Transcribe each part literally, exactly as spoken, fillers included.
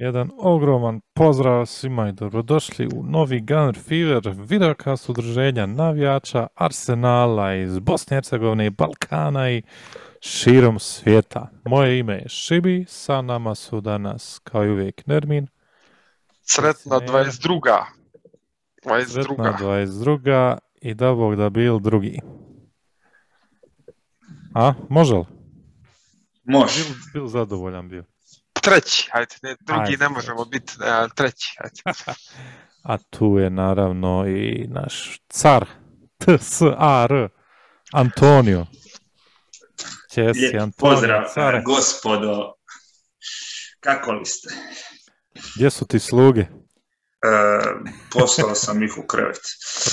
Jedan ogroman pozdrav svima i dobrodošli u novi Gunner Fever, videokast udruženja navijača Arsenala iz Bosne i Hercegovine i Balkana i širom svijeta. Moje ime je Shibi, sa nama su danas kao i uvijek Nermin. Sretna dvadeset druga. dvadeset druga. Sretna dvadeset druga i da Bog da bil drugi. A, može li? Može. Bil, bil zadovoljan bio. Treći, hajde, ne, drugi ajde, ne možemo biti, treći, hajde. A tu je naravno i naš car, T S A R, Antonio. Česti, Lijep Antonio, pozdrav, care. Gospodo, kako li ste? Gdje su ti sluge? E, poslao sam ih u krevet.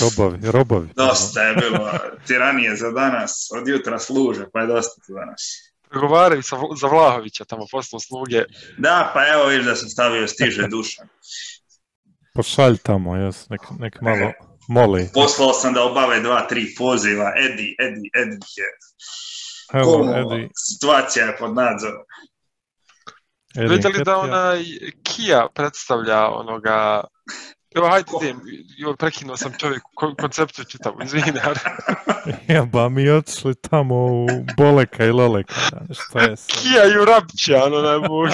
Robovi, robovi. Dosta je bilo tiranije za danas, od jutra služe, pa je dosta za danas. Pregovaraju za Vlahovića, tamo poslao sluge. Da, pa evo viš da sam stavio stiže Dušan. Pošalj tamo, jes, nek, nek malo moli. Poslao sam da obave dva, tri poziva. Edi, Edi, Edi je. Evo, Edi. Situacija je pod nadzorom. Vidite li da onaj Kia predstavlja onoga... Evo, hajde, idem, prekinuo sam čovjek koncepciju čitavu, izvinar. Jeba, mi odšli tamo u Boleka i Loleka, šta je sad? Kija i u Rapća, ono najbolje.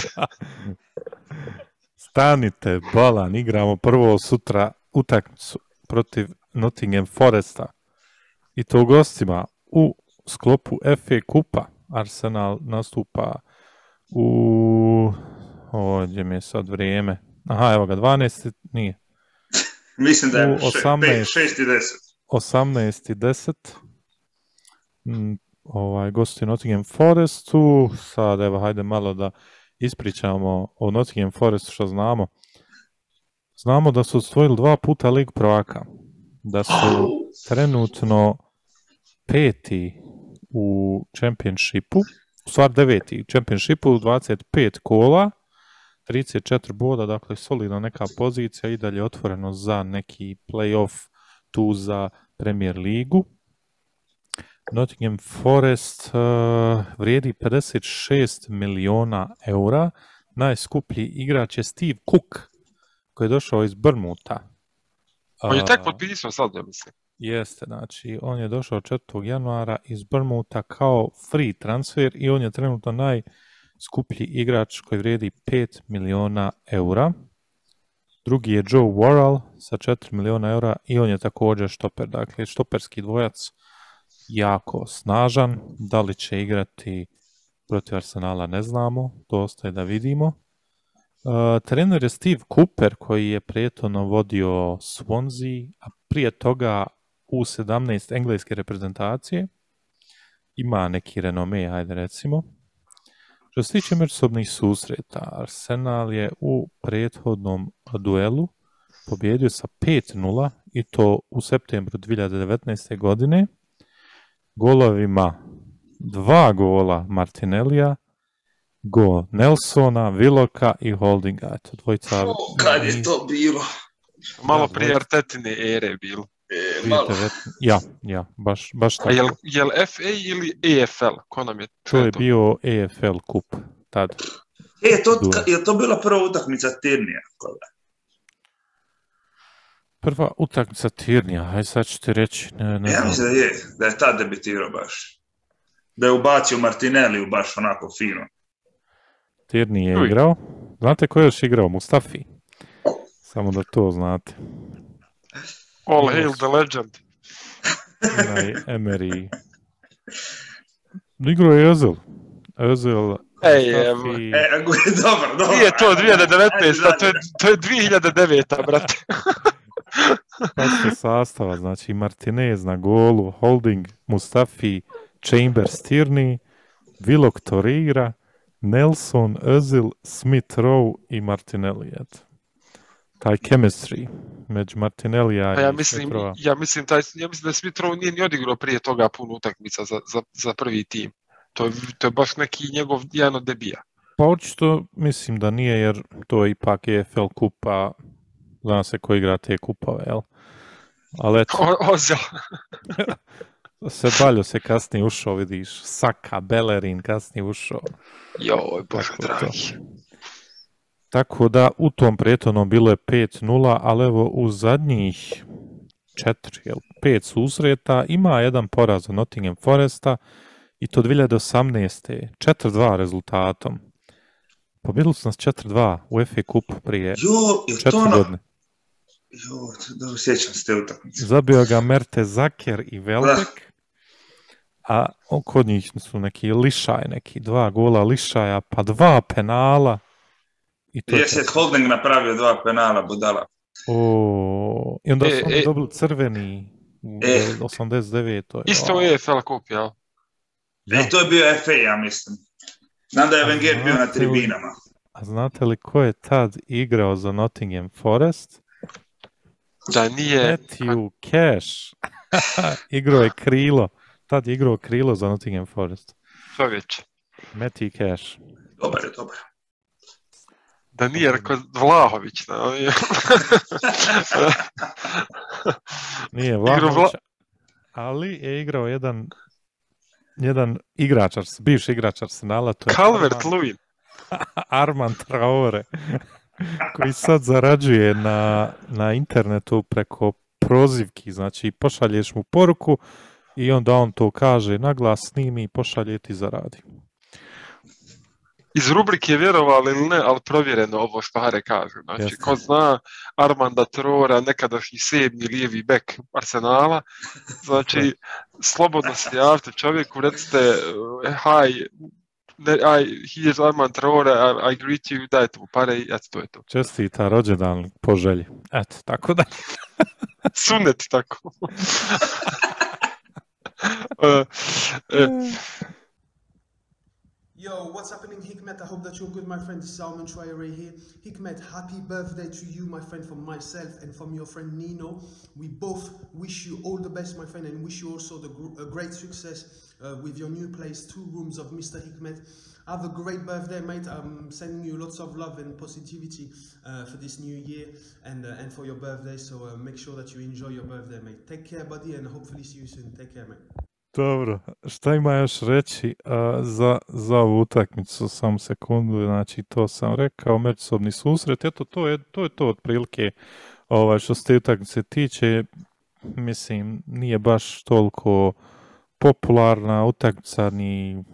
Stanite, bolan, igramo prvo sutra utakmicu protiv Nottingham Foresta. I to u gostima, u sklopu F A Kupa. Arsenal nastupa u... Ovdje mi je sad vrijeme. Aha, evo ga, dvanaest, nije. Mislim da je osamnaesti deset ovaj, gosti Nottingham Forestu. Sad evo hajde malo da ispričamo o Nottingham Forestu što znamo. Znamo da su osvojili dva puta Lig prvaka, da su trenutno peti u Championshipu, u stvari deveti u Championshipu, dvadeset pet kola, trideset četiri boda, dakle solidna neka pozicija i dalje otvoreno za neki play-off tu za Premier ligu. Nottingham Forest uh, vrijedi pedeset šest miliona eura. Najskuplji igrač je Steve Cook, koji je došao iz Bournemoutha. On uh, je tek potpisao sad, ja mislim. Jeste, znači, on je došao četvrtog januara iz Bournemoutha kao free transfer i on je trenutno naj... skuplji igrač koji vrijedi pet miliona eura. Drugi je Joe Worrall sa četiri miliona eura i on je također štoper. Dakle, štoperski dvojac jako snažan. Da li će igrati protiv Arsenala ne znamo, to ostaje da vidimo. Uh, trener je Steve Cooper koji je prijetno vodio Swansea, a prije toga u sedamnaest engleske reprezentacije. Ima neki renome, ajde recimo. Što se tiče međusobnih susreta, Arsenal je u prethodnom duelu pobjedio sa pet nula i to u septembru dvije hiljade devetnaeste. godine golovima dva gola Martinellija, go Nelsona, Viloka i Holdinga. Eto, dvojica... O, kad je to bilo? Malo prije Artetine ere bilo. E, malo. Ja, ja, baš, baš tako. A jel, jel F A ili E F L? Ko nam je to? Je bio E F L kup tad. E, to, je to bila prva utakmica Tierneya? Prva utakmica Tierneya, aj sad ću ti reći. Ne, ne ja znam. Mislim da je, da je tad debitirao baš. Da je ubacio Martinelliju baš onako fino. Tierney je Uj. igrao. Znate ko je još igrao? Mustafi. Samo da to znate. All hail the legend. Emery. Igro je Özil. Özil. Ej, Mustafi... e, dobro, dobro. Nije to dvije hiljade devetnaesta, to je, to je dvije hiljade deveta, brate. Pašte sastava, znači Martinez na golu, Holding, Mustafi, Chambers, Tierney, Willock, Torreira, Nelson, Özil, Smith Rowe i Martinelli. Taj chemistry među Martinellija i ja mislim, ja mislim, taj, ja mislim da Smith Rowe nije ni odigrao prije toga puno utakmica za, za, za prvi tim. To je, to je baš neki njegov jedan od debija. Pa očito mislim da nije, jer to je ipak E F L kupa, zna se ko igra te kupove, jel? Ali eto... Ozil! Se Baljo se kasnije ušao, vidiš, Saka, Bellerin kasnije ušao. Joj, bože dragi. Tako da u tom prethodnom bilo je pet nula, ali evo u zadnjih četiri, pet susreta ima jedan poraz od Nottingham Foresta i to dvije hiljade osamnaeste. četiri dva rezultatom. Pobjedili su nas četiri dva u F A Cupu prije četiri godine. Jo, dobro sjećam se te utakmice. Zabio ga Mertesacker i Velbek. A kod njih su neki lišaj, neki dva gola lišaja, pa dva penala. Jesi je Holding napravio dva penala, budala. O, i onda e, su oni e, dobili crveni u e, osamdeset devetoj. Isto je F L Cup, jel? Ja. E, to je bio F A, ja mislim. Znam da je Wenger bio na tribinama. A znate li ko je tad igrao za Nottingham Forest? Da nije... Matthew Cash. Igrao je krilo. Tad je igrao krilo za Nottingham Forest. Čovječ. Matthew Cash. Dobar je, dobar. Da nije rekao Vlahović. Da, on je... Nije Vlahović, Vla... ali je igrao jedan, jedan igračar, bivši igrač Arsenala. Calvert-Lewin. Arman Traore, koji sad zarađuje na, na internetu preko prozivki. Znači, pošalješ mu poruku i onda on to kaže na glas, snimi i pošalje ti zaradi. Iz rubrike vjerovali ili ne, ali provjereno ovo stare kažu. Znači, Jasne. Ko zna Armanda Traora, nekadašnji sedmi lijevi bek Arsenala, znači, slobodno se javite čovjeku, recite hi, ne, I, he is Armand Traora, I, I greet you, dajte mu pare i eto, to je to. Čestita rođendan po želji. Eto, tako da. Sunet, tako. uh, uh, Yo, what's happening, Hikmet? I hope that you're good, my friend. This is Salman Traore here. Hikmet, happy birthday to you, my friend, from myself and from your friend Nino. We both wish you all the best, my friend, and wish you also the gr a great success uh, with your new place, Two Rooms of Mister Hikmet. Have a great birthday, mate. I'm sending you lots of love and positivity uh, for this new year and, uh, and for your birthday, so uh, make sure that you enjoy your birthday, mate. Take care, buddy, and hopefully see you soon. Take care, mate. Dobro, šta ima još reći uh, za, za ovu utakmicu, samo sekundu, znači to sam rekao, međusobni susret, eto to je to, je to otprilike ovaj, što se te utakmice tiče, mislim nije baš toliko popularna utakmica ni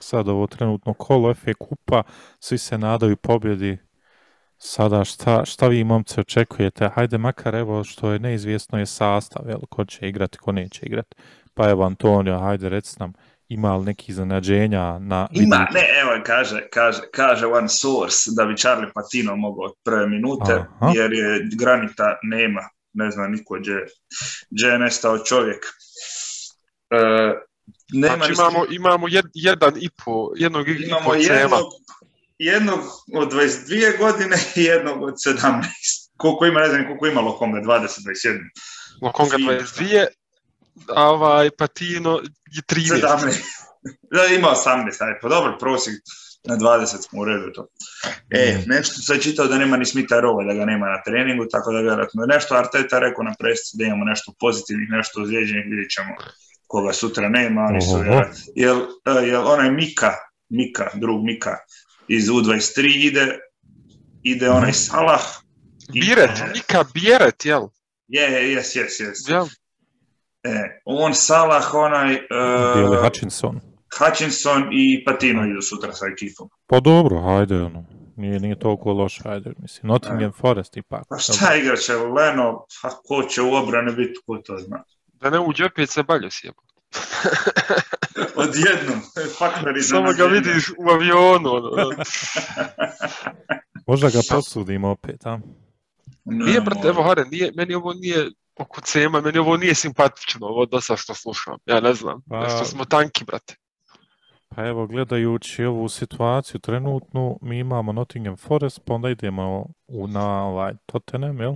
sad ovo trenutno kolo F A Kupa, svi se nadaju pobjedi, sada šta, šta vi momci očekujete, hajde makar evo što je neizvjesno je sastav, jel, ko će igrati, ko neće igrati. Pa evo Antonio, hajde rec nam, ima li neki iznenađenja na... Ima, ne, evo kaže, kaže, kaže One Source da bi Charlie Patino mogao od prve minute, aha, jer je Granita nema, ne zna niko gdje je nestao čovjek. E, nema znači imamo, imamo jed, jedan i po, jednog i po cema. Jednog od dvadeset dvije godine i jednog od sedamnaest. Koliko ima, ne znam koliko ima Lokonga, dvadeset, dvadeset jedan. Lokonga dvadeset dvije... A ovaj Patino je trinaest. Da, ima osamnaest, ali pa dobro, prosjek na dvadeset smo u redu to. E, nešto sam čitao da nema ni Smita Rowe, da ga nema na treningu, tako da vjerojatno je nešto Arteta rekao na presici da imamo nešto pozitivnih, nešto ozlijeđenih, vidit ćemo koga sutra nema, ali su vjerojatno. Jer, jer onaj Mika, Mika, drug Mika iz U dvadeset tri ide, ide onaj Salah. Biret, i, Mika Biret, jel? Je, jes, jes, jes. Jel? E, on, Salah, onaj... Uh, Hutchinson. Hutchinson i Patino idu sutra sa ekipom. Pa dobro, hajde, ono. Nije, nije toliko loše, hajde, mislim. Nottingham e. Forest ipak. Pa šta igraće, Leno, pa ko će u obrane biti, ko to zna. Da ne uđe opet se balje sjepo. Odjednom. Samo ga vidiš u avionu. Možda ga posudim opet, a? No, nije, brate, evo, Hare, nije, meni ovo nije... Oko cema, meni ovo nije simpatično, ovo da sad što slušam, ja ne znam, pa, nešto smo tanki, brate. Pa evo, gledajući ovu situaciju trenutnu, mi imamo Nottingham Forest, pa onda idemo u, na ovaj, Tottenham, jel?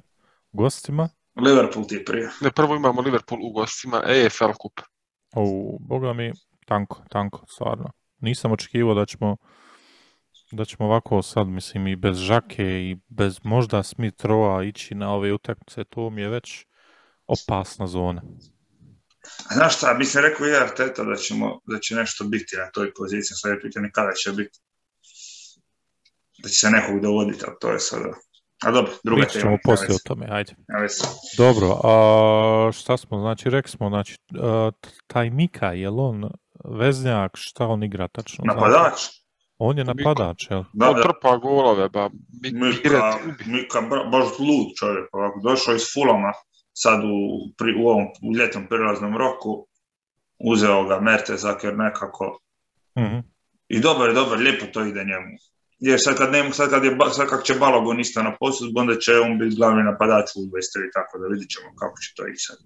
Gostima. Liverpool ti prije. Ne, prvo imamo Liverpool u gostima, E F L Cup. O, boga mi, tanko, tanko, stvarno. Nisam očekivao da ćemo, da ćemo ovako sad, mislim, i bez Žake i bez možda Smith Rowa ići na ove utakmice, to mi je već opasna zona. Znaš šta, bi se rekao i Arteta da, ćemo, da će nešto biti na toj poziciji, sad je pitanje kada će biti. da će se nekog dovoditi, ali to je sada... A dobro, druga tema. Mi ćemo poslije o tome, ajde. Dobro, a šta smo, znači, rekli smo, znači, taj Mika, je li on veznjak, šta on igra tačno? Napadač. On je napadač, jel? Da, da. Trpa golove, ba. Mika, Mika, baš lud čovjek, ovako, došao iz Fulama, sad u, pri, u ovom u ljetnom prilaznom roku, uzeo ga Mertesacker nekako. Mm-hmm. I dobar, dobar, lijepo to ide njemu. Jer sad kad, nema, sad kad, je, sad kad će Balogun isto na posudbu, onda će on biti glavni napadač u dvadeset tri, tako da vidit ćemo kako će to ići sad.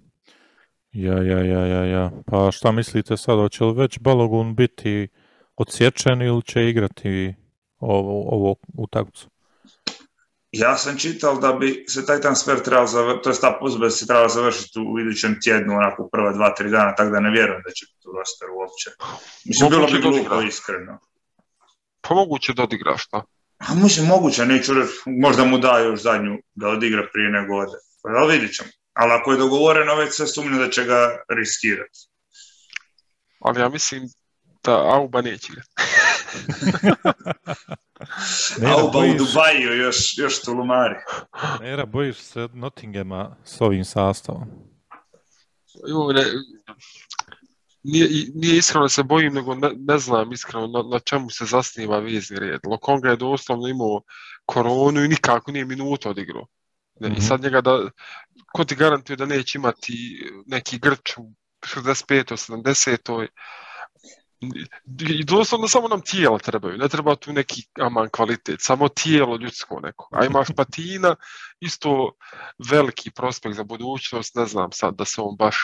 Ja, ja, ja, ja, ja. Pa šta mislite sad, hoće li već Balogun biti odsječen ili će igrati ovo, ovo utakmicu? Ja sam čital da bi se taj transfer trebao završiti, to je ta posudba se trebala završiti u idućem tjednu, onako prva dva, tri dana, tako da ne vjerujem da će biti u rosteru uopće. Mislim, bilo bi glupo, iskreno. Pa moguće da odigra, šta? A mislim, moguće, neću reći, možda mu da još zadnju da odigra prije nego ode. Pa vidit ćemo. Ali ako je dogovoreno, već se sumnja da će ga riskirati. Ali ja mislim da Auba neće igrati. Auba bojiš... u Dubaju još, još tulumari. Nera, bojiš se Nottinghama s ovim sastavom? Ne... Nije, nije iskreno se bojim, nego ne, ne znam iskreno na, na čemu se zasniva vezni red. Lokonga je doslovno imao koronu i nikako nije minuta odigrao. Mm-hmm. I sad njega da... Ko ti garantuje da neće imati neki grč u šezdeset petoj, sedamdesetoj? I doslovno samo nam tijela trebaju, ne treba tu neki aman kvalitet, samo tijelo ljudsko neko. A imaš Patina, isto veliki prospekt za budućnost, ne znam sad da se on baš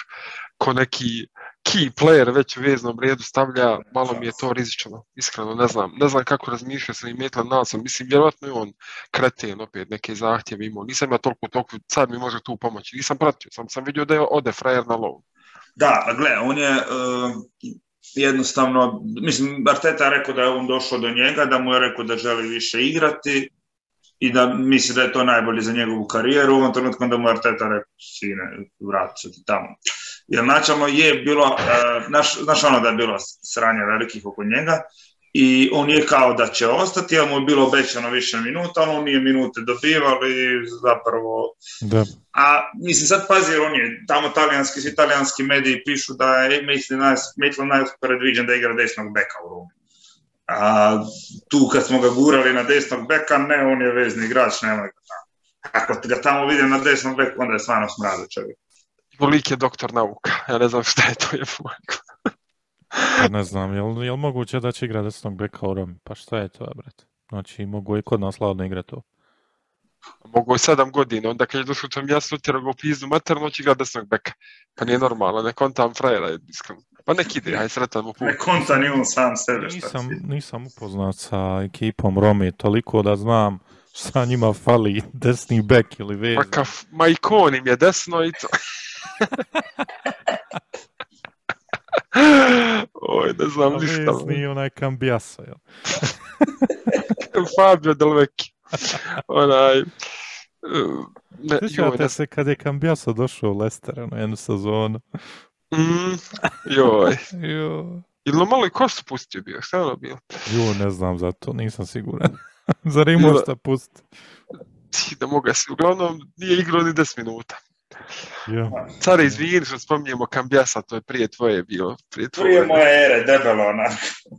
ko neki key player već u veznom redu stavlja, malo mi je to rizično, iskreno ne znam. Ne znam kako razmišlja se i metla nalazom, mislim vjerojatno je on kreten opet, neke zahtjeve imao, nisam ja toliko toliko, sad mi može tu pomoći, nisam pratio, sam sam vidio da je ode frajer na lovu. Da, pa gle, on je... Uh... Jednostavno, mislim, Arteta je rekao da je on došao do njega, da mu je rekao da želi više igrati i da misli da je to najbolje za njegovu karijeru. U ovom trenutku onda mu Arteta rekao, sine, vrati se ti tamo. Jer načalno je bilo, znaš, znaš ono da je bilo sranja velikih oko njega i on je kao da će ostati, jer mu je bilo obećano više minuta, ali on nije minute dobivali zapravo. Da. A mislim sad pazi, on je tamo talijanski, svi talijanski mediji pišu da je Maitland Niles predviđen da igra desnog beka u Rumi. A tu kad smo ga gurali na desnog beka, ne, on je vezni igrač, nema ga tamo. Ako ga tamo vidim na desnom beku, onda je stvarno smradu čovjek. Lik je doktor nauka, ja ne znam šta je to je pomagao. Ne znam, jel, jel moguće da će igra desnog beka u Rumi? Pa šta je to, brate? Znači, mogu i kod nas ladno igrati to. Mogu je sedam godina, onda kad je došao tom jasno utjerao ga u pizdu materno, će igrati desnog beka. Pa nije normalno, ne kontam frajera, iskreno. Pa nek ide, aj sretan mu put. Ne kontam i on sam sebe. Nisam, nisam upoznat sa ekipom Romi, toliko da znam šta njima fali, desni bek ili veza. Pa kaf, majkon im je desno i to. Oj, ne znam ništa. Vezni onaj Kambijasa, jel? Fabio Del Vecchio. Onaj... Ne, sjećate ne... se kad je Kambijasa došao u Leicester na jednu sezonu? Mm, joj. Jo. Ili malo i ko su pustio bio? Šta je ono bilo? Jo, ne znam za to, nisam siguran. Zar imao šta pustio? Da moga si, uglavnom nije igrao ni deset minuta. Ja. Care, izvini što spominjemo Kambijasa, to je prije tvoje bio. Prije, tvoje prije moje ere, debelo onako.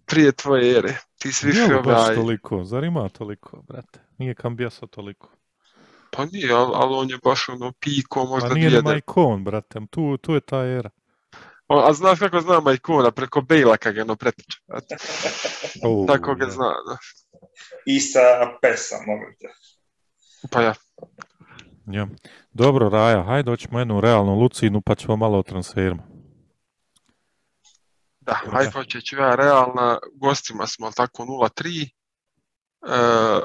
Prije tvoje ere. Ti si više ovaj... baš toliko, zar ima toliko, brate? Nije Kambijasa toliko. Pa nije, ali, ali on je baš ono piko, možda dvijede. Pa nije Maikon, brate, tu, tu je ta era. O, a znaš kako zna Maikona, preko Bejla kad ga ono pretiče. Oh, tako ga ja. Zna, da. I sa Pesa, možete. Pa ja. Ja. Dobro, Raja, hajde hoćemo jednu realnu lucinu pa ćemo malo o transferima. Da, hajde hoće ću ja realna, gostima smo tako nula tri, e,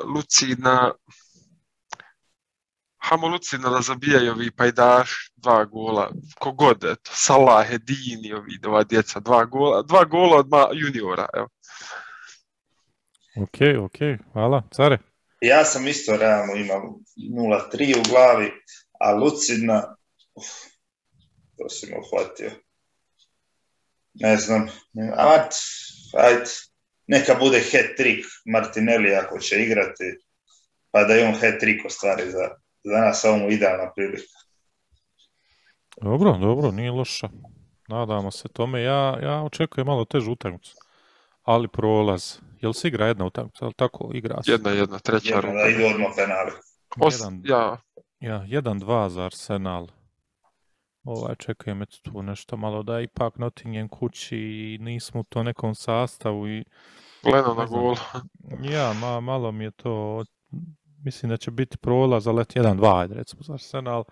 lucina, hamo lucina da zabijaju ovi pajdaš, dva gola, kogod, eto, Salah, Hedini, ovi dva djeca, dva gola, dva gola od ma, juniora, evo. Okej, okay, okej, okay. Hvala, Care. Ja sam isto realno imao nula tri u glavi, a lucidna, uf, to si me uhvatio. Ne znam, ajde, ajde, neka bude hat-trick Martinelli ako će igrati, pa da je on hat-trick ostvari za, za nas samo idealna prilika. Dobro, dobro, nije loša. Nadamo se tome. Ja, ja očekujem malo težu utakmicu, ali prolaz. Jel se igra jedna utakmica, ali tako igra se? Jedna, jedna, treća. Jedna, da idu odmah penali. Os, jedan, ja. Ja, jedan, dva za Arsenal. Ovaj, čekaj me tu nešto malo da ipak Nottingham kući i nismo u to nekom sastavu i... Gledam na gol. Ja, ma, malo mi je to... Mislim da će biti prolaz, ali let jedan dva, recimo za Arsenal.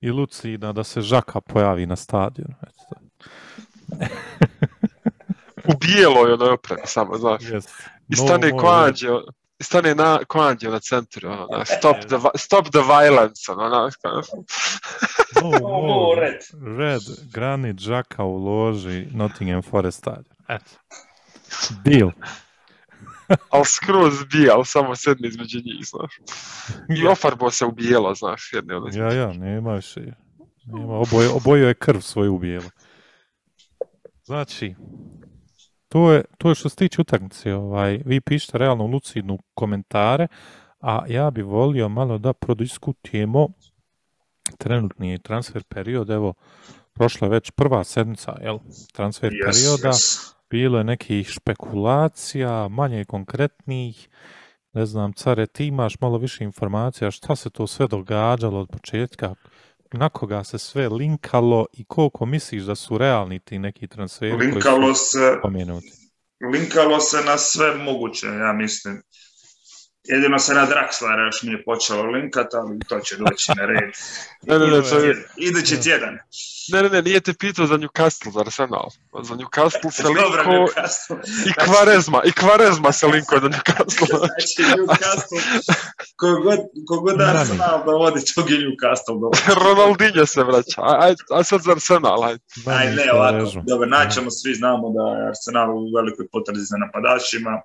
I Lucina da se Xhaka pojavi na stadionu. U bijeloj onoj opremi samo, znaš. Yes. I stane no, Kwanđe, no. Stane na Kwanđe na centru, ono, na, stop, the, stop the violence, ono, na. No, no, red. Red, Granit Xhaka uloži Nottingham Forest stadion. Eto. Deal. Al skroz bijal, samo sedmi između njih, znaš. I ofarbo se u bijelo, znaš, jedne odnosno. Ja, ja, nema više. Nema, oboje, oboje je krv svoju u bijelo. Znači, to je, to je što se tiče utakmice. Ovaj, vi pišete realno lucidnu komentare, a ja bih volio malo da prodiskutujemo trenutni transfer period. Evo, prošla je već prva sedmica, jel, transfer yes, perioda. Yes. Bilo je nekih špekulacija, manje konkretnih, ne znam, Care, ti imaš malo više informacija, šta se to sve događalo od početka, na koga se sve linkalo i koliko misliš da su realni ti neki transferi linkalo koji su se, pomenuti? Linkalo se na sve moguće, ja mislim. Jedino se na Draxlera još nije počelo linkati, ali to će doći na red. Ne, ne, ne, idući tjedan. Ne, ne, ne, nije te pitao za Newcastle, za Arsenal. Za Newcastle se linko i Kvarezma, i Kvarezma se linko za Newcastle. Znači, Newcastle, kogod, kogod Arsenal dovodi, tog je Newcastle dovodi. Ronaldinho se vraća, aj, aj sad za Arsenal, aj. Aj, ne, ovako, dobro, načemo, svi znamo da je Arsenal u velikoj potrazi za napadačima.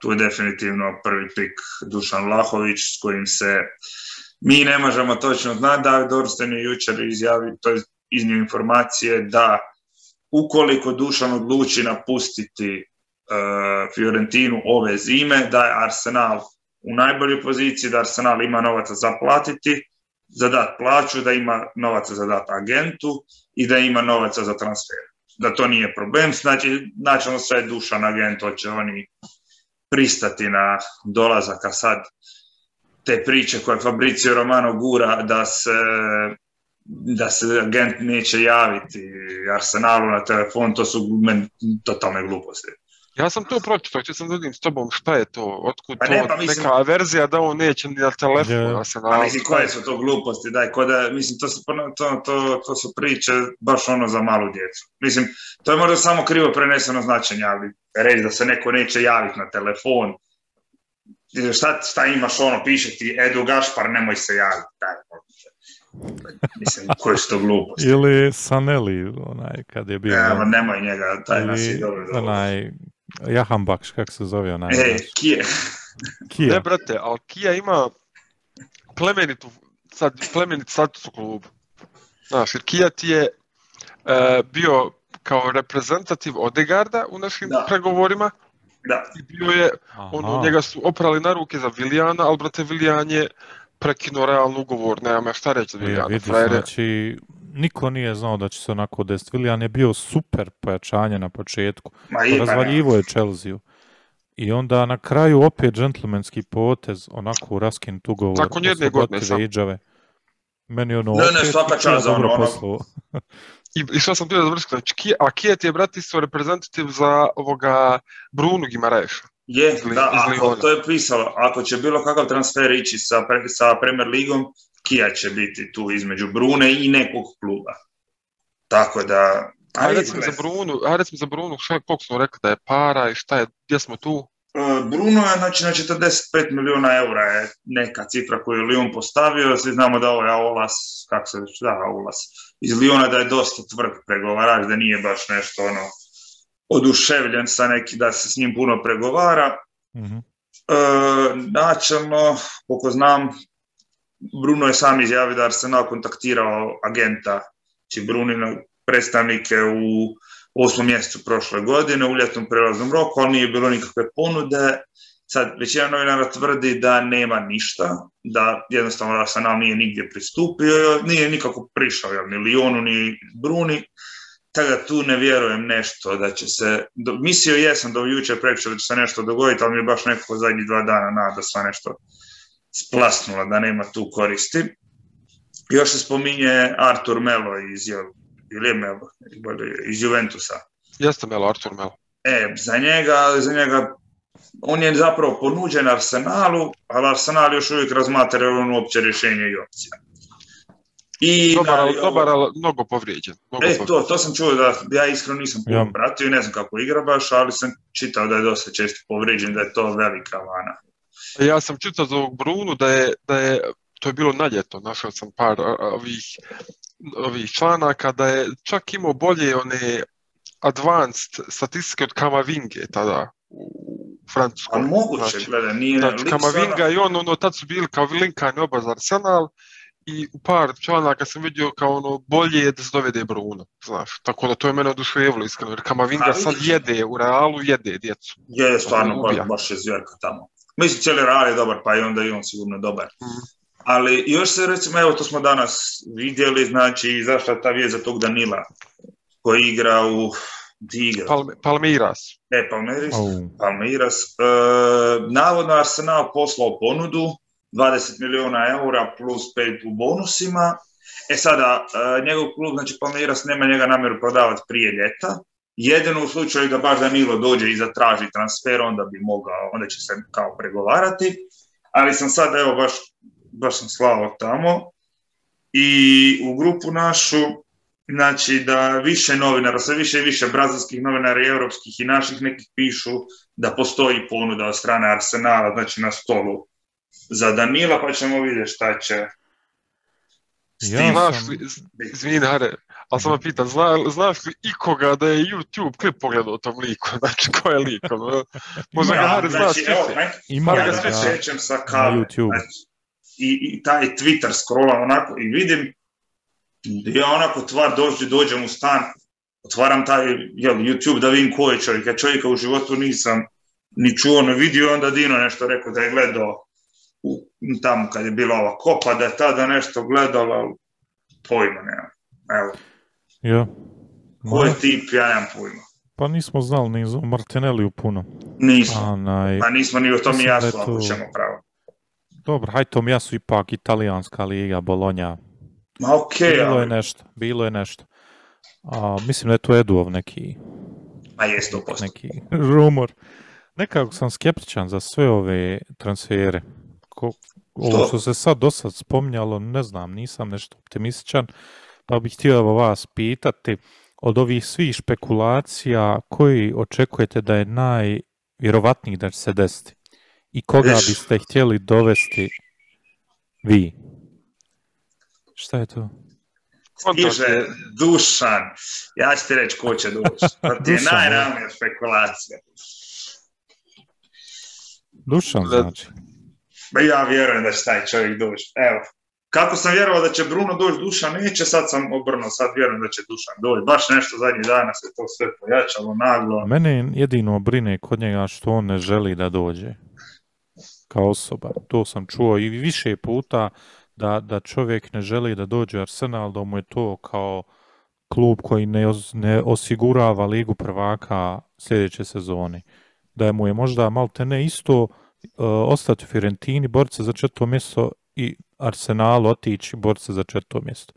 Tu je definitivno prvi pik Dušan Vlahović, s kojim se mi ne možemo točno znati. David Orsten je jučer izjavio, to je iznio informacije da ukoliko Dušan odluči napustiti uh, Fiorentinu ove zime, da je Arsenal u najboljoj poziciji, da Arsenal ima novaca za platiti, za dati plaću, da ima novaca za dati agentu i da ima novaca za transfer. Da to nije problem, znači načelno sve Dušan agent, hoće oni pristati na dolazaka sad te priče koje Fabrizio Romano gura da se, da se agent neće javiti Arsenalu na telefon, to su men, totalne gluposti. Ja sam to pročitao, htio sam da vidim s tobom šta je to, otkud pa to ne, pa mislim, neka averzija da on neće ni na telefon yeah. Arsenalu. Pa mislim, koje su to gluposti, daj, ko da, mislim, to su, to, to, to su priče baš ono za malu djecu. Mislim, to je možda samo krivo preneseno značenje, ali reći da se neko neće javiti na telefon, šta, šta imaš ono, piše ti Edu Gašpar, nemoj se javiti, daj, mislim, koje su to gluposti. Ili Saneli, onaj, kad je bio... Ja, nemoj njega, taj ili, nas je dobro dobro. Onaj, Jahan Bakš, kako se zove onaj? E, Kija. Kija. Ne, brate, ali Kija ima plemenitu, sad, plemenit status u klubu. Znaš, jer Kija ti je e, bio kao reprezentativ Odegarda u našim da. pregovorima. Da. I bio je, ono, njega su oprali na ruke za Vilijana, ali brate, Vilijan je prekinuo realno ugovor, nema šta reći za Vilijana. Znači, niko nije znao da će se onako desiti. Vilijan je bio super pojačanje na početku. Razvaljivo je Chelsea-u. I onda na kraju opet džentlmenski potez, onako raskin tu govor. Nakon jedne godine sam. Meni ono ne, ne, svaka čast za ono. ono. I, I što sam tu da završila, a Kije ti je, brati, su reprezentativ za ovoga Brunu Gimaraješa. Je, Izli, da, ako, to je pisalo, ako će bilo kakav transfer ići sa, sa Premier Ligom, Kija će biti tu između Brune i nekog kluba. Tako da... A, a recimo za Brunu, a recimo za Brunu, šta je, koliko smo rekli da je para i šta je, gdje smo tu? Bruno je, znači, na četrdeset pet milijuna eura je neka cifra koju je Lyon postavio. Svi znamo da ovaj Aulas, kako se već da, Aulas, iz Lyona da je dosta tvrd pregovarač, da nije baš nešto ono oduševljen sa neki, da se s njim puno pregovara. Mm-hmm. E, načelno, koliko znam, Bruno je sam izjavio da Arsenal kontaktirao agenta, či Brunino predstavnike u osmom mjestu prošle godine u ljetnom prelaznom roku, ali nije bilo nikakve ponude. Sad, većina novinara tvrdi da nema ništa, da jednostavno Arsenal nije nigdje pristupio, nije nikako prišao, ja, ni Lyonu, ni Bruni, tako da tu ne vjerujem nešto da će se, do, mislio jesam do jučer prekjučer da će se nešto dogoditi, ali mi je baš nekako zadnjih dva dana nada sva nešto splasnula, da nema tu koristi. Još se spominje Arthur Melo iz, ili je Melo, iz Juventusa. Jeste Melo, Arthur Melo. E, za njega, za njega on je zapravo ponuđen Arsenalu, ali Arsenal još uvijek razmatra ono opće rješenje i opcija. I dobar, ali ovo... dobar, ali mnogo povrijeđen. Mnogo e, to, to sam čuo, da ja iskreno nisam ja. pratio i ne znam kako igra baš, ali sam čitao da je dosta često povrijeđen, da je to velika vana. Ja sam čitao za ovog Brunu da je, da je, to je bilo na ljeto, našao sam par ovih, ovih članaka, da je čak imao bolje one advanced statistike od Kamavinge tada u Francusku. A moguće, znači, gleda, nije... Znači, Kamavinga i on, ono, tad su bili kao linkani oba za Arsenal i u par članaka sam vidio kao ono, bolje je da se dovede Bruno, znaš, tako da to je mene oduševilo, iskreno, jer Kamavinga ali, sad jede, u Realu jede djecu. Je, stvarno, ono, baš je zvjerka tamo. Mislim, cijeli Real je dobar, pa i onda i on sigurno dobar. Mm. Ali još se, recimo, evo, to smo danas vidjeli, znači, zašla ta vijest za tog Danila, koji igra u... Palme, Palmeiras. E, Palmeiras. Oh. Palmeiras. E, navodno Arsenal poslao ponudu, dvadeset milijuna eura plus pet u bonusima. E sada, e, njegov klub, znači Palmeiras, nema njega namjeru prodavati prije ljeta. Jedino u slučaju da baš Danilo dođe i zatraži transfer, onda bi mogao, onda će se kao pregovarati. Ali sam sad, evo, baš, baš sam slao tamo i u grupu našu. Znači da više novinara, sve više i više brazilskih novinara i europskih i naših nekih pišu da postoji ponuda od strane Arsenala, znači na stolu za Danila, pa ćemo vidjeti šta će. Steve, ja sam... Izvini, Hare, ali sam vam pitan, zna, znaš li ikoga da je YouTube klip pogledao o tom liku? Znači, ko je lik? Možda ga Hare zna svi se. Ima ga svi sećam sa kave. Znači, i, I taj Twitter scrollam onako i vidim, ja onako tvar dođu, dođem u stan, otvaram taj jel, YouTube da vidim ko je čovjek. Ja čovjeka u životu nisam ni čuo, ni vidio, onda Dino nešto rekao da je gledao u, tamo kad je bila ova kopa, da je tada nešto gledala, pojma nema. Evo. Ja. Ko je tip, ja nemam pojma. Pa nismo znali ni o Martinelliju puno. Nismo. Naj... Pa nismo ni o tom i jasu, ako ćemo pravo. Dobro, hajde tom jasu ipak italijanska liga, Bolonja. Ma okay, bilo ali... je nešto, bilo je nešto. A, mislim da je to Eduov neki, a je sto posto neki rumor. Nekako sam skeptičan za sve ove transfere. Ko, ovo što se sad do sad spominjalo, ne znam, nisam nešto optimističan, pa bih htio vas pitati od ovih svih špekulacija koji očekujete da je najvjerovatniji da će se desiti i koga Eš. biste htjeli dovesti vi? Šta je to? Stiže Dušan. Ja ću ti reći ko će doći. To ti je najravnija špekulacija. Dušan znači. Da, ja vjerujem da će taj čovjek doći. Evo. Kako sam vjerovao da će Bruno doći, Dušan neće, sad sam obrnuo, sad vjerujem da će Dušan doći. Baš nešto zadnjih dana se to sve pojačalo naglo. Mene jedino brine kod njega što on ne želi da dođe. Kao osoba. To sam čuo i više puta. Da, da čovjek ne želi da dođe u Arsenal, da mu je to kao klub koji ne, ne osigurava ligu prvaka sljedeće sezone. Da mu je možda malte ne isto uh, ostati u Fiorentini, boriti se za četvrto mjesto i Arsenalu otići, boriti se za četvrto mjesto.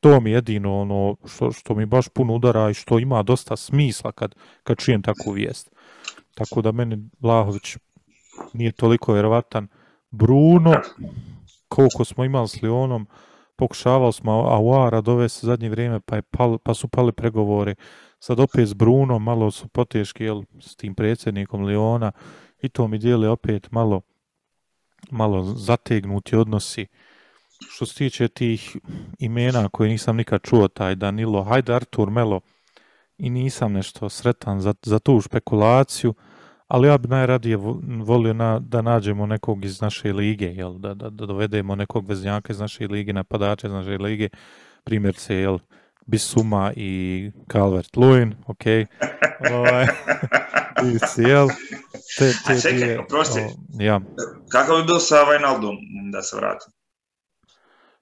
To mi je jedino ono što, što mi baš puno udara i što ima dosta smisla kad, kad čujem takvu vijest. Tako da meni Vlahović nije toliko vjerovatan. Bruno... koliko smo imali s Lyonom, pokušavali smo Aouara dovesti zadnje vrijeme, pa, je pal, pa su pali pregovori. Sad opet s Brunom, malo su poteški jel, s tim predsjednikom Lyona i to mi dijeli opet malo, malo zategnuti odnosi. Što se tiče tih imena koje nisam nikad čuo, taj Danilo, hajde Arthur Melo, i nisam nešto sretan za, za tu špekulaciju. Ali ja bi najradije volio na, da nađemo nekog iz naše lige, jel? Da, da, da dovedemo nekog veznjaka iz naše lige, napadača iz naše lige, primjer se, jel, Bisuma i Calvert-Lewin, ok. Ovaj i C L. Te, te, A čekaj, oprosti. Ja. Kako bi bilo sa Wijnaldom da se vrati?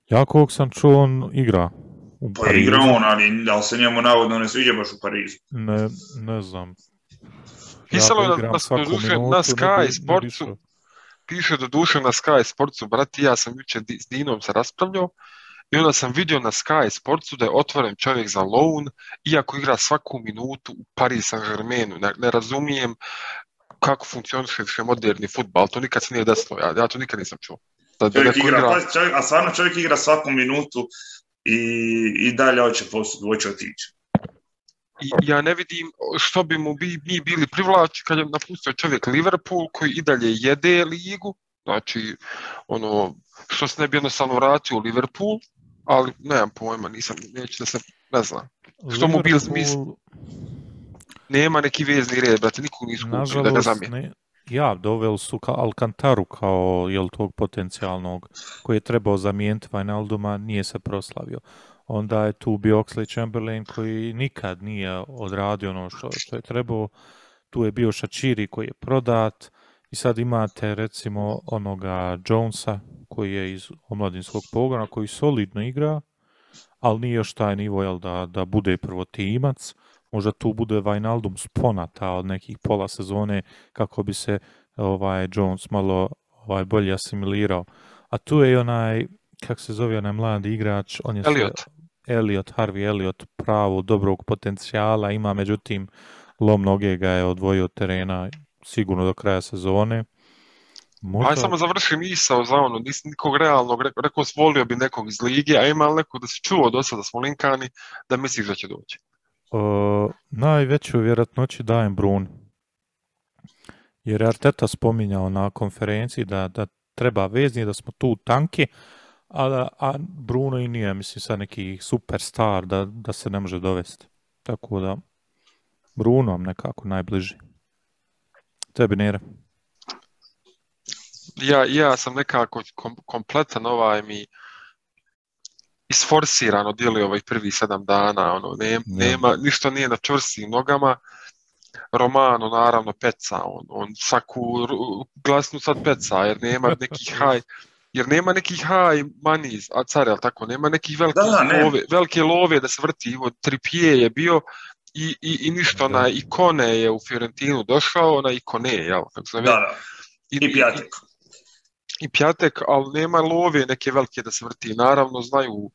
Ja koliko sam čuo, on igra. Pa igra on, ali da li se njemu navodno ne sviđa baš u Parizu? Ne, ne znam. Pisalo je ja da se doduše na Sky Sportsu, piše doduše na Sky Sportsu, brati, ja sam jučer s Dinom se raspravljao i onda sam vidio na Sky Sportsu da je otvoren čovjek za loan, iako igra svaku minutu u Paris Saint-Germainu. Ne razumijem kako funkcioniše moderni fudbal, to nikad se nije desilo, ja, ja to nikad nisam čuo. Da čovjek igra, igra... Čovjek, a stvarno čovjek igra svaku minutu i, i dalje hoće posud, hoće otići. Ja ne vidim što bi mu bi, mi bili privlači kad je napustio čovjek Liverpool koji i dalje jede ligu, znači ono, što se ne bi jednostavno vratio u Liverpool, ali nemam pojma, nisam, neću da se, ne znam. Što mu bil smisli? Nema neki vezni red, brate, nikog nisu kupili da ga zamijeni. Ja, doveli su ka Alcantaru kao jel, tog potencijalnog koji je trebao zamijeniti Wijnalduma, nije se proslavio. Onda je tu bio Oxlade-Chamberlain koji nikad nije odradio ono što, što je trebao. Tu je bio Shaqiri koji je prodat i sad imate recimo onoga Jonesa koji je iz omladinskog pogona koji solidno igra, ali nije još taj nivo jel, da, da bude prvotimac. Možda tu bude Wijnaldum sponata od nekih pola sezone kako bi se ovaj Jones malo ovaj bolje asimilirao. A tu je i onaj, kako se zove onaj mladi igrač, on je Elliot. Se, Elliot, Harvey Elliot, pravo dobrog potencijala, ima međutim lom noge ga je odvojio od terena sigurno do kraja sezone. Možda... Aj samo završi misao za ono, nisam nikog realnog, rekao, rekao volio bi nekog iz lige, a ima neko da se čuo do sada smo linkani, da misliš da će doći. Uh, najveću vjerojatnoću dajem Bruno. Jer je Arteta spominjao na konferenciji da, da treba vezni, da smo tu tanki, a, da, a Bruno i nije, mislim, sad neki superstar da, da se ne može dovesti. Tako da, Bruno nekako najbliži. Tebi, Nere. Ja, ja sam nekako kom, kompletan ovaj mi... isforsirano djeluje ovih prvih sedam dana, ono, ne, nema, ništa nije na čvrstim nogama. Romano, naravno, peca, on, on svaku glasnu sad peca, jer nema nekih high, jer nema nekih high money, a car, jel tako, nema nekih velike, da, ne. love, velike love da se vrti, Ivo Trippier je bio i, i, i ništa, na Ikone je u Fiorentinu došao, na Ikone, jel, kako se već. I Pijatek. I Pjatek, ali nema love neke velike da se vrti. Naravno, znaju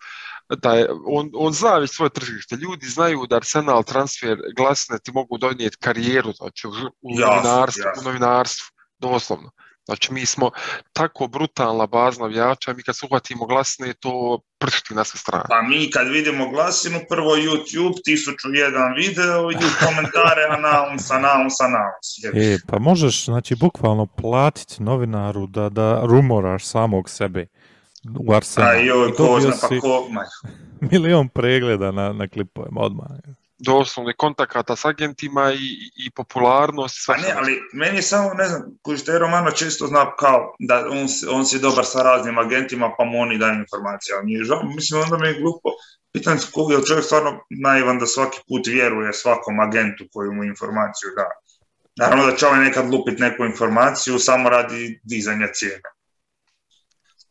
da je, on, on zna već svoje tržište. Ljudi znaju da Arsenal transfer glasne ti mogu donijeti karijeru, znači u, u, ja, novinarstvu, ja. u novinarstvu, doslovno. Znači, mi smo tako brutalna bazna vijača, mi kad se uhvatimo glasne, to pršti na sve strane. Pa mi kad vidimo glasinu, prvo YouTube, tisuću jedan video, idu komentare, announce, announce, announce. E, pa možeš, znači, bukvalno platiti novinaru da, da rumoraš samog sebe u Arsenalu. A joj, ko zna, pa ko, milion pregleda na, na klipovima odmah. Doslovno kontakata s agentima i, i popularnost. Pa ne, ali meni je samo, ne znam, kušte Romano često zna kao da on, on si dobar sa raznim agentima pa mu oni daju informacije, ali nije žao. Mislim, onda mi je glupo. Pitan se koga je čovjek stvarno naivan da svaki put vjeruje svakom agentu koju mu informaciju da. Naravno da će ovaj nekad lupiti neku informaciju samo radi dizanja cijena.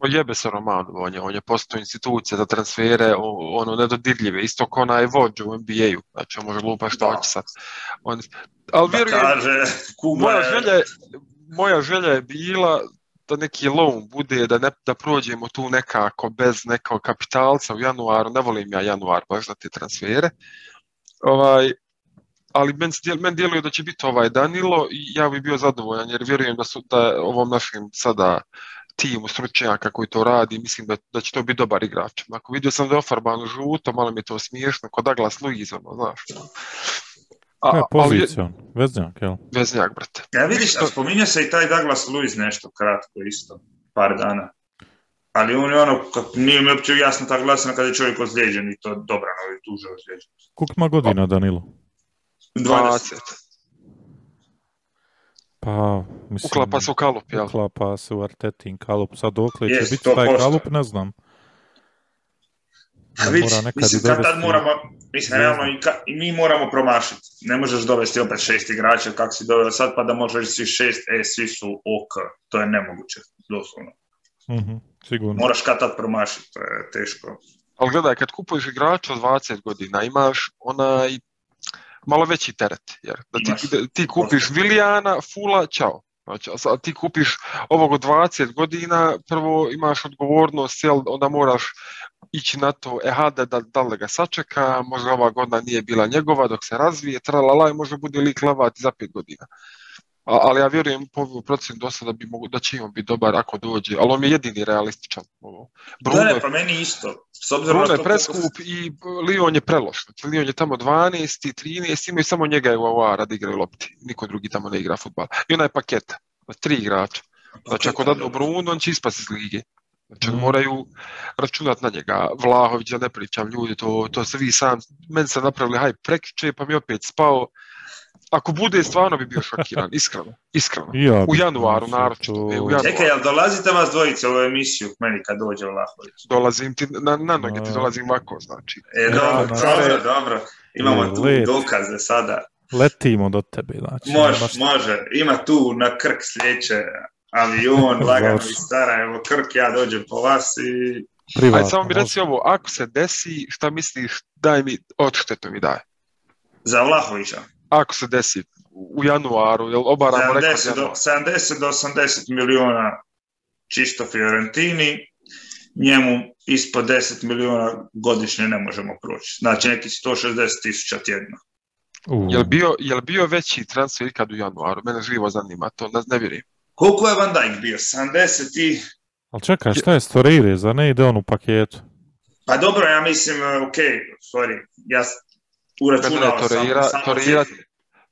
Jebe se Romano, on je, on je postao institucija za transfere, ono, nedodirljive, isto kao onaj vođa u N B A-u, znači on može lupa što hoće sad. On, ali da vjerujem, kaže, moja, želja, moja želja je bila da neki loan bude, da, ne, da prođemo tu nekako bez nekog kapitalca u januaru, ne volim ja januar baš za te transfere, ovaj, ali men, men djeluje da će biti ovaj Danilo i ja bi bio zadovoljan jer vjerujem da su da ovom našim sada timu stručnjaka koji to radi, mislim da, da će to biti dobar igrač. Ako vidio sam da je ofarbano žuto, malo mi je to smiješno, kod Douglas Luiz, ono, znaš. A, ja, pozicija, ali, veznjak, jel? Veznjak, brate. Ja vidiš, a spominja se i taj Douglas Luiz nešto kratko isto, par dana. Ali on je ono, nije mi uopće jasno ta glasina kada je čovjek ozlijeđen i to je dobra, ali tuže ozlijeđen. Koliko ima godina, Danilo? dvadeset. Pa, mislim, uklapa se u kalup, jel? Uklapa se u Artetin kalup, sad dokle će yes, biti taj kalup, ne znam. A vidi, mora mislim, kad dovesti... tad moramo, mislim, ne moramo i, ka, i mi moramo promašiti. Ne možeš dovesti opet šest igrača kako si doveo sad, pa da možeš reći svi šest, e, svi su ok. To je nemoguće, doslovno. Mm-hmm, sigurno. Moraš kad tad promašiti, to je teško. Ali gledaj, kad kupuješ igrača od dvadeset godina, imaš onaj malo veći teret. Jer da ti, da, ti kupiš Vilijana, Fula, čao. Znači, a ti kupiš ovog od dvadeset godina, prvo imaš odgovornost, jel, onda moraš ići na to, eh, da, da, da li ga sačeka, možda ova godina nije bila njegova dok se razvije, tralala, i možda bude lik lavati za pet godina. A, ali ja vjerujem po procenu dosta da, bi mogu, da će on biti dobar ako dođe, ali on je jedini realističan. Ovo. Bruno, da, ne, pa meni isto. S obzirom Bruno je preskup kako... i Lyon je preloš. Lyon je tamo dvanaesti, trinaesti, imaju samo njega je Uavara radi igra u lopti. Niko drugi tamo ne igra futbal. I onaj paket, tri igrača. Znači ako dadno Bruno, on će ispast iz lige. Znači mm. moraju računati na njega. Vlahović, ja ne pričam ljudi, to, to se vi sam, meni se napravili haj prekriče, pa mi opet spao. Ako bude, stvarno bi bio šokiran, iskreno, iskreno. Ja, u januaru, naročito. Čekaj, jel dolazite vas dvojice u emisiju meni kad dođe Vlahović? Dolazim ti, na, na noge ti dolazim ovako, znači. E, dobro, dobro, dobro. Imamo tu dokaze sada. Letimo do tebe, znači. Može, može. Ima tu na Krk sljedeće avion, lagano i stara, evo Krk, ja dođem po vas i... Privatno, ajde, samo mi reci ovo, ako se desi, šta misliš, daj mi, odštetu mi daj. Za Vlahovića? Ako se desi u januaru, jel obaramo rekord januara? sedamdeset do osamdeset milijuna čisto Fiorentini, njemu ispod deset milijuna godišnje ne možemo proći. Znači neki sto šezdeset tisuća tjedno. Uh. Jel bio, jel bio veći transfer ikad u januaru? Mene živo zanima, to ne vjerujem. Koliko je Van Dijk bio? sedamdeset i... Ali čekaj, šta je s Torreira? Zar ne ide on u paketu? Pa dobro, ja mislim, ok, sorry, ja... Uračunao sam, Torreira, sam Torreira,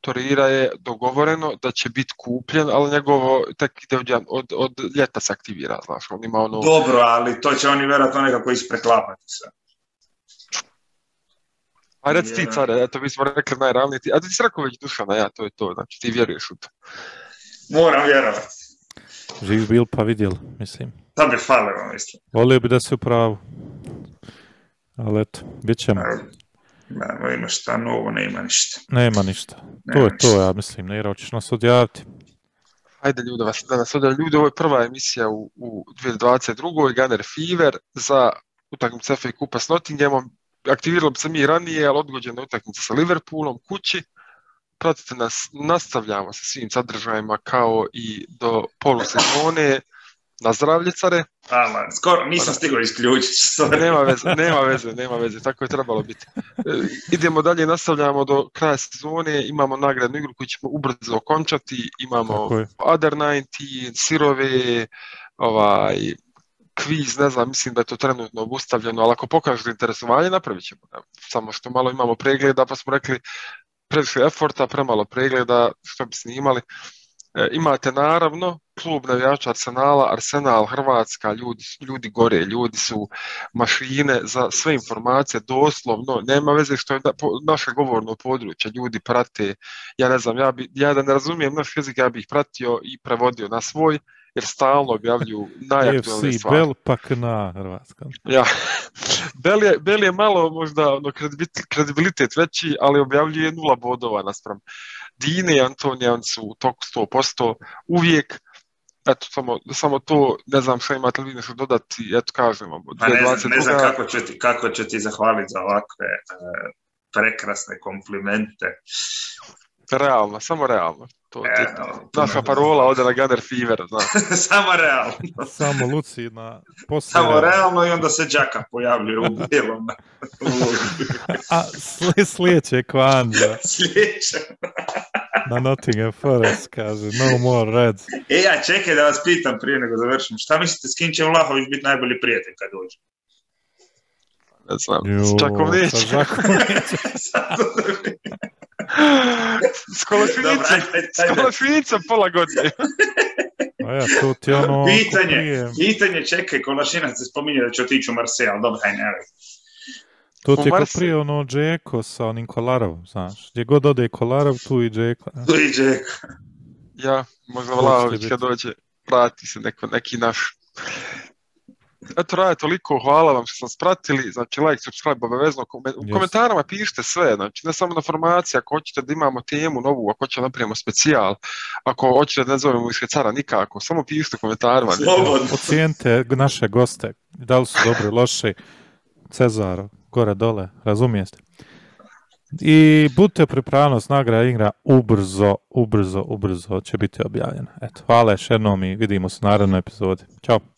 Torreira je dogovoreno da će biti kupljen, ali njegovo tek ide od, od ljeta se aktivira, znaš, on ima ono... Dobro, ali to će oni vjerojatno nekako ispreklapati se. A reci ti, Care, eto, mi smo rekli najravniji ti, a ti si rekao već Dušana, ja, to je to, znači, ti vjeruješ u to. Moram vjerovati. Živ bil pa vidjel, mislim. Da bi falilo, mislim. Volio bi da si u pravu. Ali eto, bit ćemo. Ne, ima šta novo, ne ima ništa. Nema ništa. Nema to je ništa. To, ja mislim, Neira, hoćeš nas odjaviti. Ajde ljudi, vas, da nas odjavim. Ljudi, ovo je prva emisija u, u dvije tisuće dvadeset druga Gunner Fever za utakmicu F A Cupa s Nottinghamom. Aktiviralo bi se mi ranije, ali odgođena utakmica sa Liverpoolom kući. Pratite nas, nastavljamo sa svim sadržajima kao i do polusezone. Na zdravljicare. Ama, skoro nisam stigao isključiti. Nema veze, nema veze, nema veze. Tako je trebalo biti. E, idemo dalje, nastavljamo do kraja sezone. Imamo nagradnu igru koju ćemo ubrzo okončati. Imamo Other devetnaest, sirove, ovaj, kviz, ne znam, mislim da je to trenutno obustavljeno, ali ako pokažete interesovanje, napravit ćemo. Samo što malo imamo pregleda, pa smo rekli previše eforta, premalo pregleda, što bi snimali. E, imate naravno klub navijača Arsenala, Arsenal Hrvatska, ljudi, ljudi gore, ljudi su mašine za sve informacije, doslovno, nema veze što je da, po, naše govorno područje, ljudi prate, ja ne znam, ja, bi, ja da ne razumijem naš jezik, ja bih pratio i prevodio na svoj, jer stalno objavljuju najaktualnije stvari. Bel pak na hrvatskom. Ja. Bel, je, Bel je malo možda ono, kredibilitet veći, ali objavljuje nula bodova naspram Dine i Antonija, on su u toku sto posto uvijek. Eto, samo, samo to, ne znam što imate li nešto dodati, eto kažem vam. Pa ne znam, ne znam kako, ću ti, kako ću ti zahvaliti za ovakve e, prekrasne komplimente. Realno, samo realno. To, e, te, to naša ne parola ode na Gunner Fever, znaš. Samo realno. Samo lucidna. Poslije... Samo realno i onda se Xhaka pojavljuje u bijelom. A sljedeće Kwanza. Sljedeće. Na Nottingham Forest kaže, no more Reds. E, ja čekaj da vas pitam prije nego završim. Šta mislite, s kim će Vlahović biti najbolji prijatelj kad dođe? Ne znam, jo, s Čakom neće. Sa Žakom neće. Skolašinica pola godine. Ja, to ti ono, pitanje, pitanje, čekaj, Kolašinac se spominje da će otići u Marseille, ali dobro, hajde, ne već. To ti je kao prije ono Džeko sa onim Kolarovom, znaš, gdje god ode Kolarov, tu i Džeko. Tu i Džeko. Ja, možda Vlahović kad dođe, prati se neko, neki naš eto, Raja, toliko, hvala vam što sam spratili, znači like, subscribe, obavezno, u komentarima pišite sve, znači ne samo na formaciji, ako hoćete da imamo temu novu, ako hoćete da napravimo specijal, ako hoćete da ne zovemo Ishrecara nikako, samo pišite u komentarima. Ocijenite naše goste, da li su dobri, loši, Cezar, gore, dole, razumijete? I budite pripravljeni, nagrada igra ubrzo, ubrzo, ubrzo će biti objavljena. Eto, hvala još jednom i vidimo se u narednoj epizodi. Ćao!